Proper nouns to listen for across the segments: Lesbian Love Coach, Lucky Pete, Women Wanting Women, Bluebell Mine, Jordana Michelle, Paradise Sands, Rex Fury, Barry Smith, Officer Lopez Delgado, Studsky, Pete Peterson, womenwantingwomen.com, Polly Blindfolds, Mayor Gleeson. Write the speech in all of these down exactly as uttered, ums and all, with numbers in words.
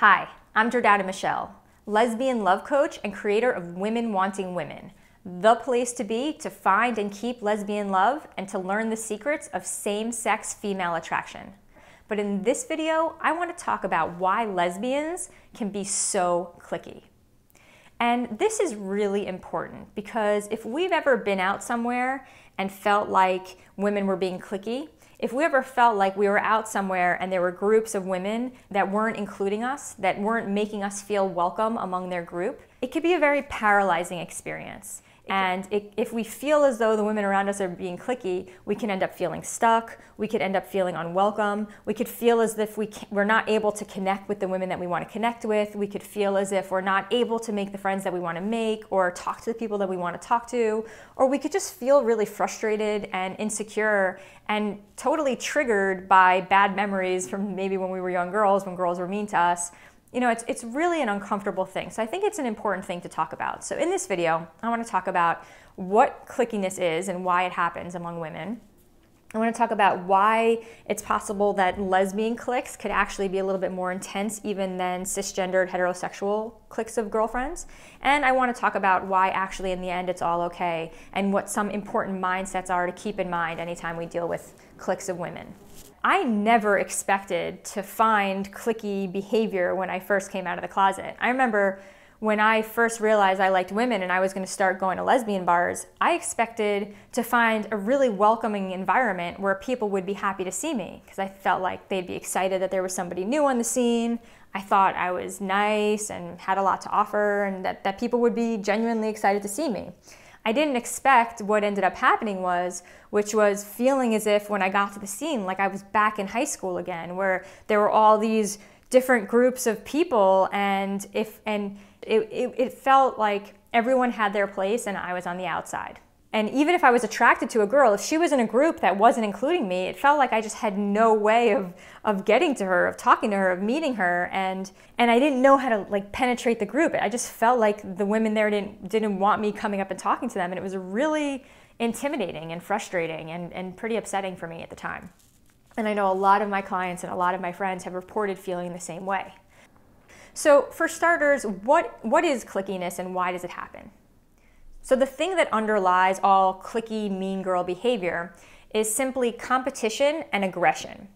Hi, I'm Jordana Michelle, lesbian love coach and creator of Women Wanting Women, the place to be to find and keep lesbian love and to learn the secrets of same-sex female attraction. But in this video, I want to talk about why lesbians can be so cliquey. And this is really important because if we've ever been out somewhere and felt like women were being cliquey, if we ever felt like we were out somewhere and there were groups of women that weren't including us, that weren't making us feel welcome among their group, it could be a very paralyzing experience. And it, if we feel as though the women around us are being cliquey, we can end up feeling stuck, we could end up feeling unwelcome, we could feel as if we can, we're not able to connect with the women that we want to connect with, we could feel as if we're not able to make the friends that we want to make or talk to the people that we want to talk to, or we could just feel really frustrated and insecure and totally triggered by bad memories from maybe when we were young girls, when girls were mean to us. You know, it's, it's really an uncomfortable thing. So I think it's an important thing to talk about. So in this video, I want to talk about what clickiness is and why it happens among women. I want to talk about why it's possible that lesbian cliques could actually be a little bit more intense even than cisgendered heterosexual cliques of girlfriends. And I want to talk about why actually in the end it's all okay and what some important mindsets are to keep in mind anytime we deal with cliques of women. I never expected to find cliquey behavior when I first came out of the closet. I remember when I first realized I liked women and I was going to start going to lesbian bars, I expected to find a really welcoming environment where people would be happy to see me because I felt like they'd be excited that there was somebody new on the scene. I thought I was nice and had a lot to offer and that, that people would be genuinely excited to see me. I didn't expect what ended up happening was, which was feeling as if when I got to the scene, like I was back in high school again, where there were all these different groups of people, and if and it, it, it felt like everyone had their place and I was on the outside. And even if I was attracted to a girl, if she was in a group that wasn't including me, it felt like I just had no way of, of getting to her, of talking to her, of meeting her, and and I didn't know how to like penetrate the group. I just felt like the women there didn't didn't want me coming up and talking to them, and it was really intimidating and frustrating and, and pretty upsetting for me at the time. And I know a lot of my clients and a lot of my friends have reported feeling the same way. So for starters, what what is clickiness and why does it happen? So the thing that underlies all cliquey mean girl behavior is simply competition and aggression.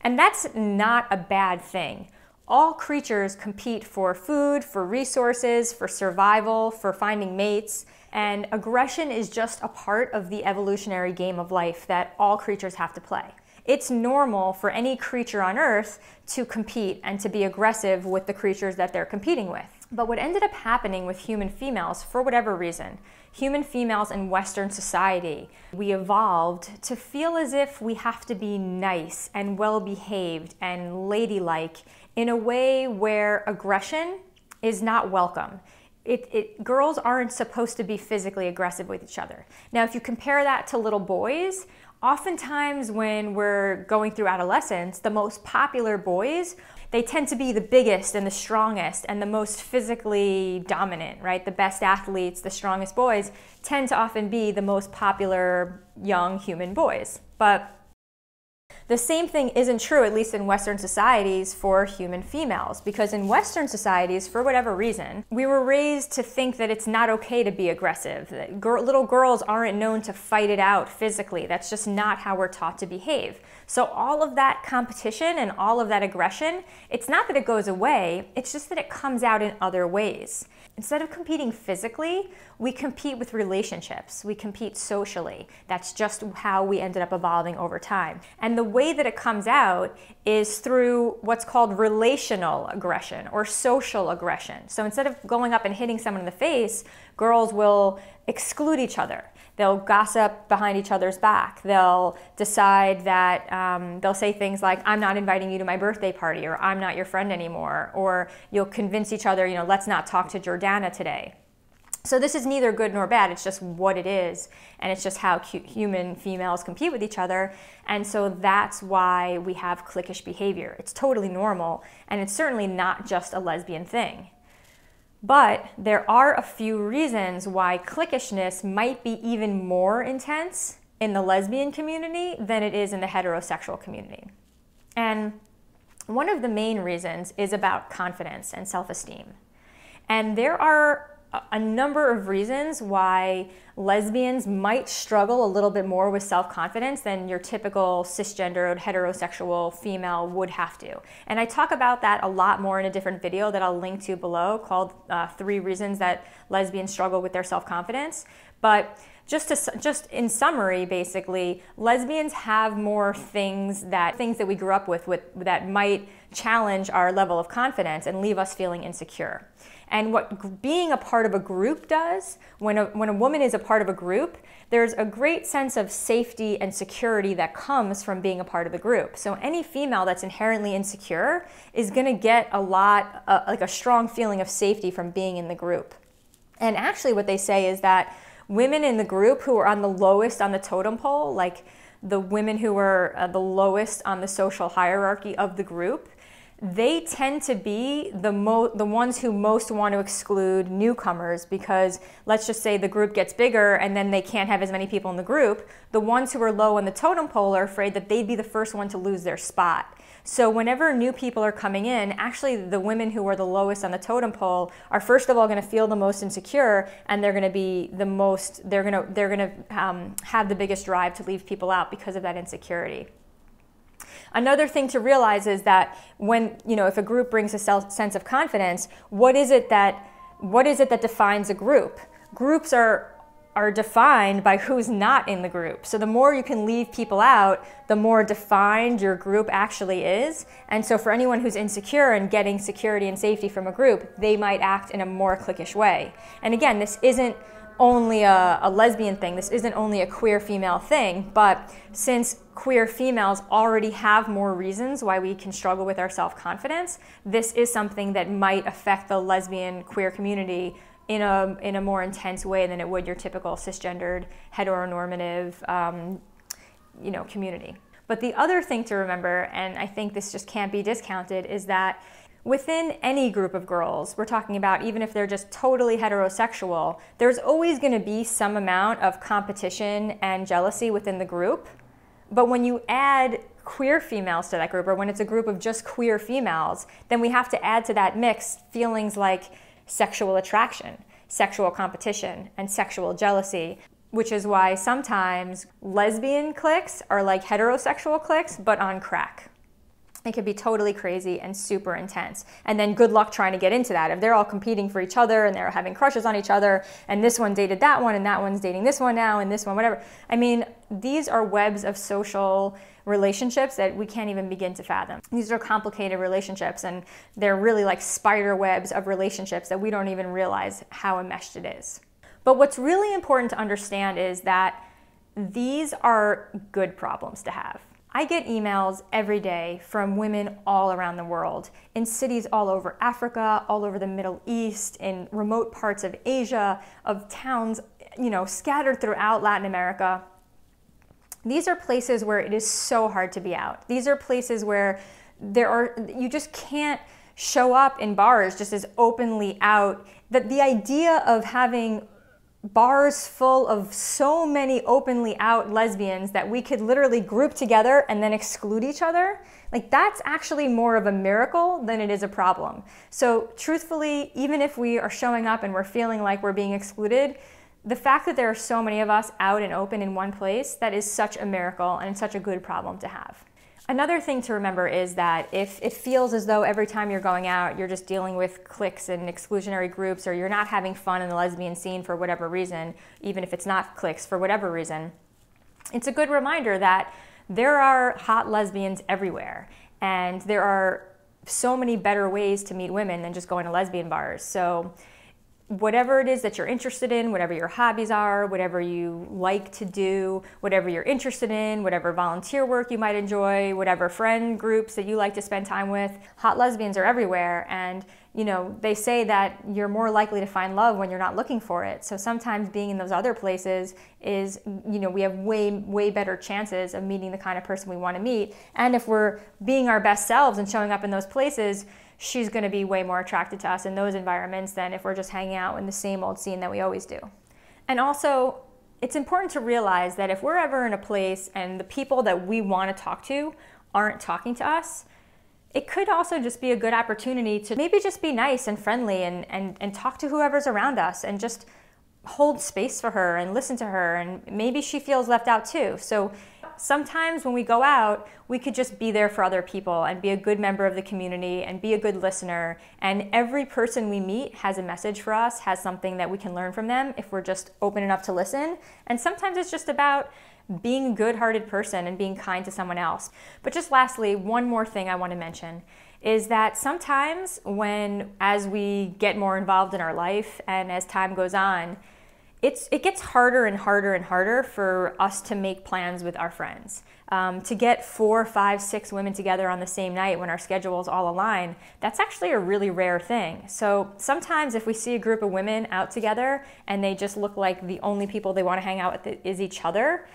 And that's not a bad thing. All creatures compete for food, for resources, for survival, for finding mates, and aggression is just a part of the evolutionary game of life that all creatures have to play. It's normal for any creature on Earth to compete and to be aggressive with the creatures that they're competing with. But what ended up happening with human females, for whatever reason, human females in Western society, we evolved to feel as if we have to be nice and well-behaved and ladylike in a way where aggression is not welcome. It, it, girls aren't supposed to be physically aggressive with each other. Now, if you compare that to little boys, oftentimes when we're going through adolescence, the most popular boys, they tend to be the biggest and the strongest and the most physically dominant, right? The best athletes, the strongest boys tend to often be the most popular young human boys. But the same thing isn't true, at least in Western societies, for human females, because in Western societies, for whatever reason, we were raised to think that it's not okay to be aggressive, that girl, little girls aren't known to fight it out physically. That's just not how we're taught to behave. So all of that competition and all of that aggression, it's not that it goes away, it's just that it comes out in other ways. Instead of competing physically, we compete with relationships, we compete socially. That's just how we ended up evolving over time. And the way that it comes out is through what's called relational aggression or social aggression. So instead of going up and hitting someone in the face, girls will exclude each other. They'll gossip behind each other's back. They'll decide that, um, they'll say things like, I'm not inviting you to my birthday party, or I'm not your friend anymore, or you'll convince each other, you know, let's not talk to Jordana today. So this is neither good nor bad, it's just what it is, and it's just how cute human females compete with each other, and so that's why we have cliquish behavior. It's totally normal, and it's certainly not just a lesbian thing. But there are a few reasons why cliquishness might be even more intense in the lesbian community than it is in the heterosexual community. And One of the main reasons is about confidence and self-esteem. And there are a number of reasons why lesbians might struggle a little bit more with self-confidence than your typical cisgendered, heterosexual female would have to. And I talk about that a lot more in a different video that I'll link to below called uh, Three Reasons That Lesbians Struggle With Their Self-Confidence. But just, to, just in summary, basically, lesbians have more things that, things that we grew up with, with that might challenge our level of confidence and leave us feeling insecure. And what being a part of a group does, when a, when a woman is a part of a group, there's a great sense of safety and security that comes from being a part of the group. So any female that's inherently insecure is going to get a lot, uh, like a strong feeling of safety from being in the group. And actually what they say is that women in the group who are on the lowest on the totem pole, like the women who are uh, the lowest on the social hierarchy of the group, they tend to be the, mo the ones who most want to exclude newcomers, because let's just say the group gets bigger and then they can't have as many people in the group. The ones who are low on the totem pole are afraid that they'd be the first one to lose their spot. So whenever new people are coming in, actually the women who are the lowest on the totem pole are first of all going to feel the most insecure, and they're going to be the most, they're going to, they're going to um, have the biggest drive to leave people out because of that insecurity. Another thing to realize is that when, you know, if a group brings a self sense of confidence, what is it that, what is it that defines a group? Groups are are defined by who's not in the group. So the more you can leave people out, the more defined your group actually is. And so for anyone who's insecure and getting security and safety from a group, they might act in a more cliquish way. And again, this isn't only a, a lesbian thing, this isn't only a queer female thing, but since queer females already have more reasons why we can struggle with our self-confidence, this is something that might affect the lesbian queer community in a, in a more intense way than it would your typical cisgendered, heteronormative um, you know, community. But the other thing to remember, and I think this just can't be discounted, is that within any group of girls, we're talking about even if they're just totally heterosexual, there's always going to be some amount of competition and jealousy within the group. But when you add queer females to that group, or when it's a group of just queer females, then we have to add to that mix feelings like sexual attraction, sexual competition, and sexual jealousy, which is why sometimes lesbian cliques are like heterosexual cliques, but on crack. It could be totally crazy and super intense. And then good luck trying to get into that. If they're all competing for each other and they're having crushes on each other, and this one dated that one, and that one's dating this one now, and this one, whatever. I mean, these are webs of social relationships that we can't even begin to fathom. These are complicated relationships, and they're really like spider webs of relationships that we don't even realize how enmeshed it is. But what's really important to understand is that these are good problems to have. I get emails every day from women all around the world, in cities all over Africa, all over the Middle East, in remote parts of Asia, of towns, you know, scattered throughout Latin America. These are places where it is so hard to be out. These are places where there are, you just can't show up in bars just as openly out. That the idea of having bars full of so many openly out lesbians that we could literally group together and then exclude each other, like that's actually more of a miracle than it is a problem. So truthfully, even if we are showing up and we're feeling like we're being excluded, the fact that there are so many of us out and open in one place, that is such a miracle and such a good problem to have. Another thing to remember is that if it feels as though every time you're going out, you're just dealing with cliques and exclusionary groups, or you're not having fun in the lesbian scene for whatever reason, even if it's not cliques, for whatever reason, it's a good reminder that there are hot lesbians everywhere, and there are so many better ways to meet women than just going to lesbian bars. So whatever it is that you're interested in, whatever your hobbies are, whatever you like to do, whatever you're interested in, whatever volunteer work you might enjoy, whatever friend groups that you like to spend time with, hot lesbians are everywhere. And, you know, they say that you're more likely to find love when you're not looking for it. So sometimes being in those other places is, you know, we have way, way better chances of meeting the kind of person we want to meet. And if we're being our best selves and showing up in those places, she's going to be way more attracted to us in those environments than if we're just hanging out in the same old scene that we always do. And also, it's important to realize that if we're ever in a place and the people that we want to talk to aren't talking to us, it could also just be a good opportunity to maybe just be nice and friendly and, and, and talk to whoever's around us and just hold space for her and listen to her, and maybe she feels left out too. So sometimes when we go out, we could just be there for other people and be a good member of the community and be a good listener. And every person we meet has a message for us, has something that we can learn from them if we're just open enough to listen. And sometimes it's just about being a good-hearted person and being kind to someone else. But just lastly, one more thing I want to mention is that sometimes when, as we get more involved in our life and as time goes on, It's, it gets harder and harder and harder for us to make plans with our friends. Um, to get four, five, six women together on the same night when our schedules all align, that's actually a really rare thing. So sometimes if we see a group of women out together and they just look like the only people they want to hang out with is each other,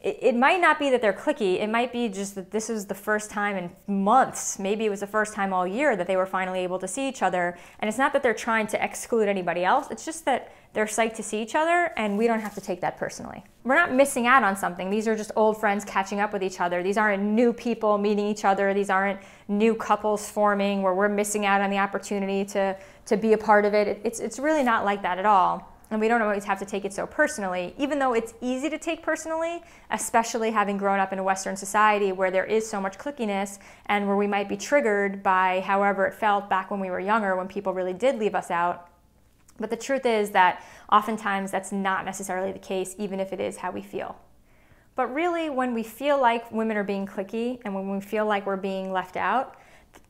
it, it might not be that they're cliquey. It might be just that this is the first time in months, maybe it was the first time all year that they were finally able to see each other. And it's not that they're trying to exclude anybody else, it's just that they're psyched to see each other, and we don't have to take that personally. We're not missing out on something. These are just old friends catching up with each other. These aren't new people meeting each other. These aren't new couples forming where we're missing out on the opportunity to, to be a part of it. It's, it's really not like that at all. And we don't always have to take it so personally, even though it's easy to take personally, especially having grown up in a Western society where there is so much cliquiness and where we might be triggered by however it felt back when we were younger, when people really did leave us out. But the truth is that oftentimes that's not necessarily the case, even if it is how we feel. But really, when we feel like women are being cliquey and when we feel like we're being left out,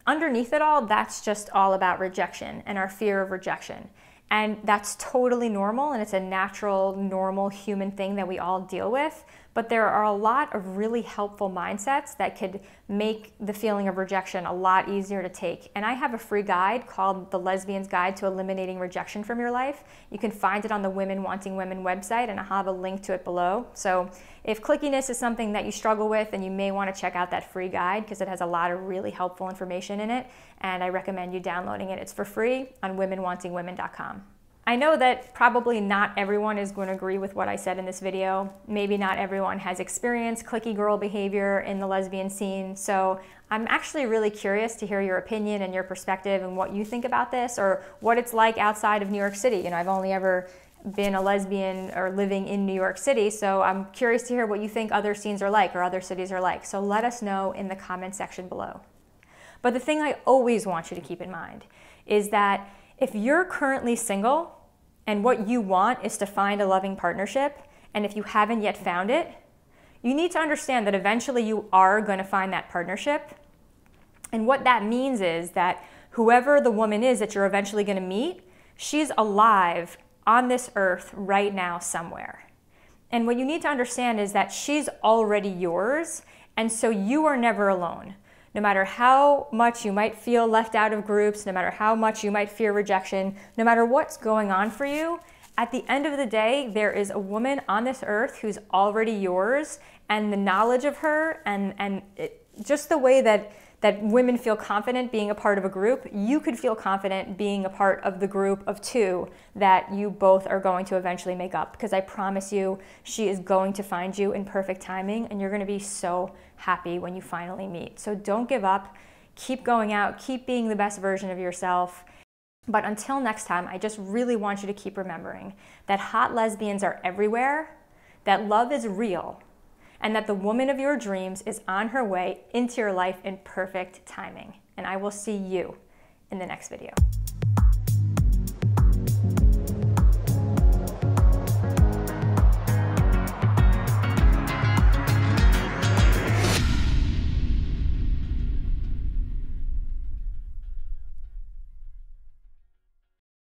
underneath it all, that's just all about rejection and our fear of rejection. And that's totally normal, and it's a natural, normal human thing that we all deal with. But there are a lot of really helpful mindsets that could make the feeling of rejection a lot easier to take. And I have a free guide called The Lesbian's Guide to Eliminating Rejection from Your Life. You can find it on the Women Wanting Women website, and I'll have a link to it below. So if clickiness is something that you struggle with, then you may want to check out that free guide because it has a lot of really helpful information in it, and I recommend you downloading it. It's for free on women wanting women dot com. I know that probably not everyone is going to agree with what I said in this video. Maybe not everyone has experienced cliquey girl behavior in the lesbian scene, so I'm actually really curious to hear your opinion and your perspective and what you think about this, or what it's like outside of New York City. You know, I've only ever been a lesbian or living in New York City, so I'm curious to hear what you think other scenes are like or other cities are like. So let us know in the comment section below. But the thing I always want you to keep in mind is that if you're currently single and what you want is to find a loving partnership, and if you haven't yet found it, you need to understand that eventually you are going to find that partnership. And what that means is that whoever the woman is that you're eventually going to meet, she's alive on this earth right now somewhere. And what you need to understand is that she's already yours, and so you are never alone. No matter how much you might feel left out of groups, no matter how much you might fear rejection, no matter what's going on for you, at the end of the day, there is a woman on this earth who's already yours, and the knowledge of her and, and it, just the way that, that women feel confident being a part of a group, you could feel confident being a part of the group of two that you both are going to eventually make up, because I promise you, she is going to find you in perfect timing, and you're going to be so happy when you finally meet. So don't give up. Keep going out. Keep being the best version of yourself. But until next time, I just really want you to keep remembering that hot lesbians are everywhere, that love is real, and that the woman of your dreams is on her way into your life in perfect timing. And I will see you in the next video.